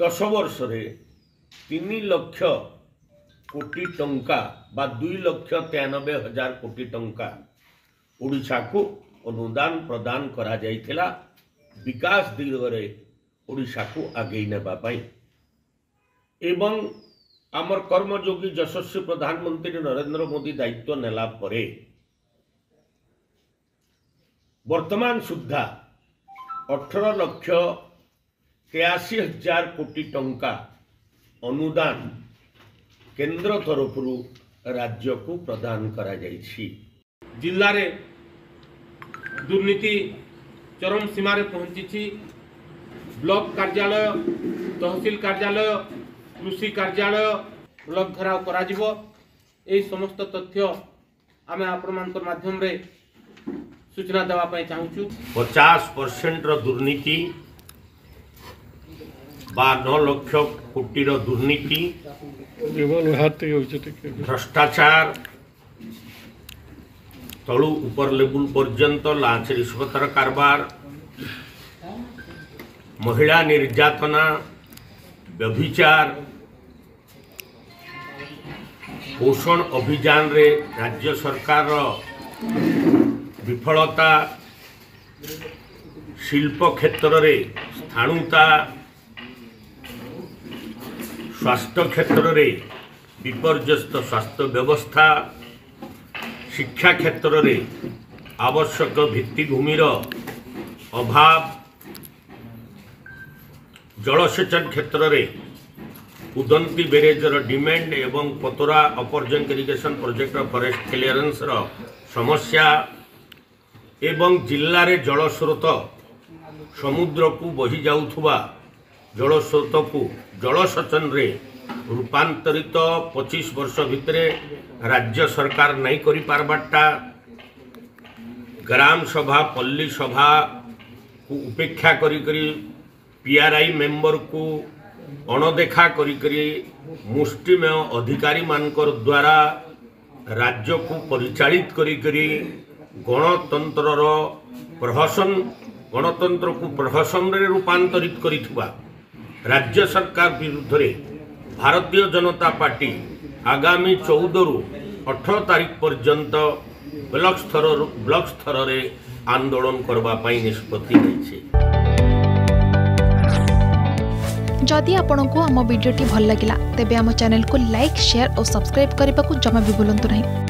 दस वर्ष रे 3 लाख कोटी टंका बा 2,93,000 कोटी टंका ओडिशा को अनुदान प्रदान करा जाइथिला विकास दिगरे ओडिशा को आगे नेबा पाई। एवं आमर कर्मयोगी यशस्वी प्रधानमंत्री नरेंद्र मोदी दायित्व नेला परे वर्तमान सुधा 18,83,000 कोटी टंका अनुदान केन्द्र तरफ राज्य को प्रदान करा जाइछि। जिल्ला रे दुर्नीति चरम सीमा रे पहुंची। ब्लॉक कार्यालय, तहसील कार्यालय, कृषि कार्यालय ब्लॉक घेराव करा समस्त तथ्य आम आपण माध्यम रे सूचना देवाई चाहूँ। 50% दुर्नीति बा 9 लाख कोटी दुर्नीति भ्रष्टाचार तलू ऊपर लेवल पर्यंत लाच रिश्वतर कारबार महिला निर्यातना व्यभिचार पोषण अभियान रे राज्य सरकार विफलता शिल्प क्षेत्र रे स्थाणुता स्वास्थ्य क्षेत्र रे विपर्यस्त स्वास्थ्य व्यवस्था शिक्षा क्षेत्र रे आवश्यक भित्तिभूमि अभाव जलसेचन क्षेत्र रे उदंती बेरेजर डिमांड एवं पतोरा अपरजन इरिगेशन प्रोजेक्ट फॉरेस्ट क्लीयरेंस रो समस्या एवं जिल्ला रे जलस्रोत समुद्र को बही जाउथुबा जलस्रोत को जलसेचन रे रूपांतरित 25 वर्ष भितरे राज्य सरकार नहीं करी पारबाटा। ग्राम सभा पल्ली सभा को उपेक्षा करी करी पीआरआई मेंबर को अणदेखा करी मुष्टिमेय अधिकारी मानकर द्वारा राज्य को परिचालित करी गणतंत्रर प्रहसन गणतंत्र को प्रहसन रे रूपांतरित करिथुवा राज्य सरकार विरुद्ध रे भारतीय जनता पार्टी आगामी 14 रु 18 तारीख पर्यंत ब्लॉक स्तर रे आंदोलन करबा पाई निष्पत्ति होईछे। जदि आपंक आम भिड्टे भल लगा तेब आम चैनल को लाइक, शेयर और सब्सक्राइब करने को जमा भी भूलु ना।